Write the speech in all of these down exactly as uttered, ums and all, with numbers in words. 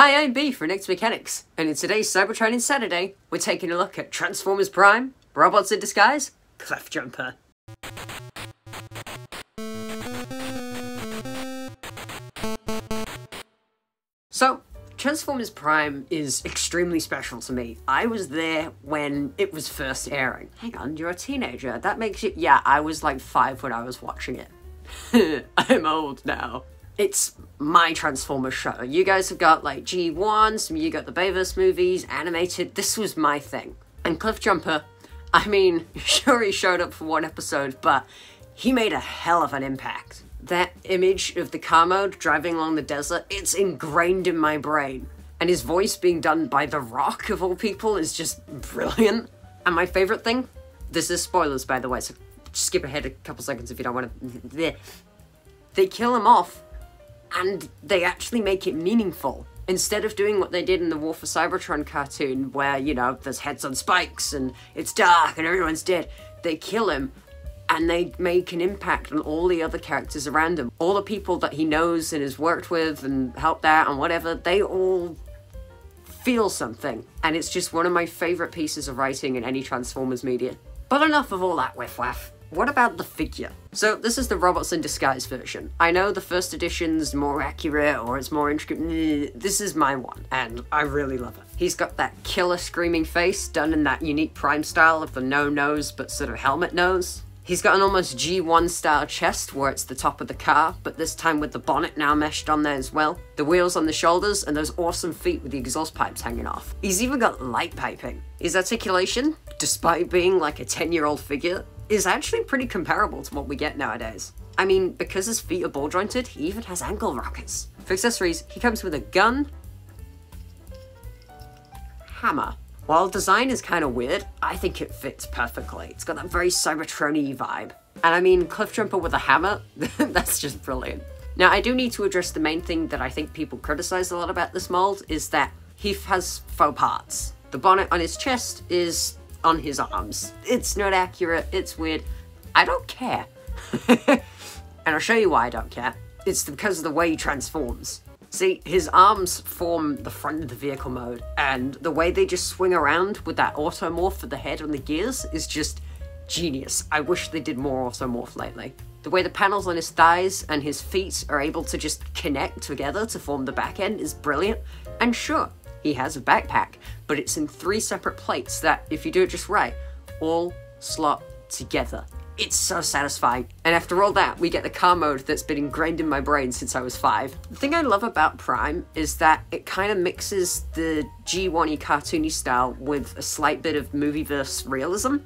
Hi, I'm B for Nectar Mechanics, and in today's Cybertraining Saturday, we're taking a look at Transformers Prime, Robots in Disguise, Cliffjumper. So, Transformers Prime is extremely special to me. I was there when it was first airing. Hang on, you're a teenager. That makes you... Yeah, I was like five when I was watching it. I'm old now. It's my Transformers show. You guys have got like G one, some, you got the Bayverse movies, animated. This was my thing. And Cliffjumper, I mean, sure he showed up for one episode, but he made a hell of an impact. That image of the car mode driving along the desert, it's ingrained in my brain. And his voice being done by The Rock, of all people, is just brilliant. And my favorite thing, this is spoilers by the way, so skip ahead a couple seconds if you don't want to. They kill him off. And they actually make it meaningful. Instead of doing what they did in the War for Cybertron cartoon, where, you know, there's heads on spikes and it's dark and everyone's dead, they kill him and they make an impact on all the other characters around him. All the people that he knows and has worked with and helped out and whatever, they all feel something. And it's just one of my favorite pieces of writing in any Transformers media. But enough of all that whiff-waff. What about the figure? So this is the Robots in Disguise version. I know the first edition's more accurate or it's more intricate. This is my one and I really love it. He's got that killer screaming face done in that unique Prime style of the no nose but sort of helmet nose. He's got an almost G one style chest where it's the top of the car, but this time with the bonnet now meshed on there as well. The wheels on the shoulders and those awesome feet with the exhaust pipes hanging off. He's even got light piping. His articulation, despite being like a ten year old figure, is actually pretty comparable to what we get nowadays. I mean, because his feet are ball jointed, he even has ankle rockets. For accessories, he comes with a gun, hammer. While design is kind of weird, I think it fits perfectly. It's got that very Cybertron-y vibe. And I mean, Cliffjumper with a hammer, that's just brilliant. Now, I do need to address the main thing that I think people criticize a lot about this mold, is that he has faux parts. The bonnet on his chest is on his arms. It's not accurate, it's weird. I don't care. And I'll show you why I don't care. It's because of the way he transforms. See, his arms form the front of the vehicle mode, and the way they just swing around with that automorph for the head on the gears is just genius. I wish they did more automorph lately. The way the panels on his thighs and his feet are able to just connect together to form the back end is brilliant. And sure, he has a backpack, but it's in three separate plates that, if you do it just right, all slot together. It's so satisfying. And after all that, we get the car mode that's been ingrained in my brain since I was five. The thing I love about Prime is that it kind of mixes the G one-y cartoony style with a slight bit of movieverse realism,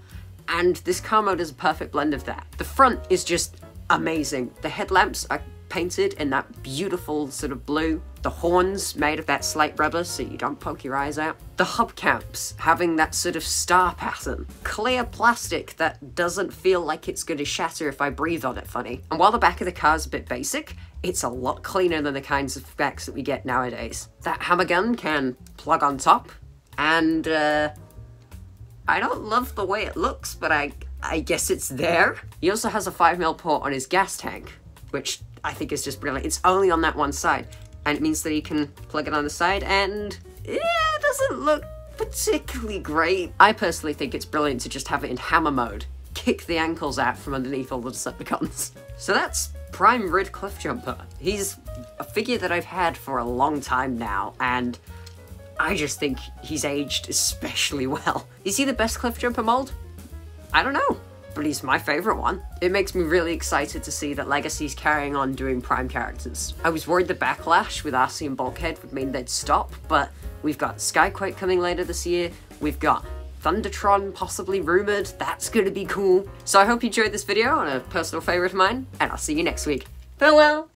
and this car mode is a perfect blend of that. The front is just amazing. The headlamps are painted in that beautiful sort of blue. The horns made of that slate rubber so you don't poke your eyes out. The hubcaps having that sort of star pattern. Clear plastic that doesn't feel like it's going to shatter if I breathe on it funny. And while the back of the car's a bit basic, it's a lot cleaner than the kinds of backs that we get nowadays. That hammer gun can plug on top, and uh, I don't love the way it looks, but I, I guess it's there. He also has a five mil port on his gas tank, which I think it's just brilliant. It's only on that one side, and it means that you can plug it on the side, and yeah, it doesn't look particularly great. I personally think it's brilliant to just have it in hammer mode. Kick the ankles out from underneath all the Decepticons. So that's Prime Red Cliffjumper. He's a figure that I've had for a long time now, and I just think he's aged especially well. Is he the best Cliffjumper mold? I don't know. But he's my favourite one. It makes me really excited to see that Legacy's carrying on doing Prime characters. I was worried the backlash with Arcee and Bulkhead would mean they'd stop, but we've got Skyquake coming later this year, we've got Thundertron possibly rumoured, that's gonna be cool. So I hope you enjoyed this video and a personal favourite of mine, and I'll see you next week. Farewell!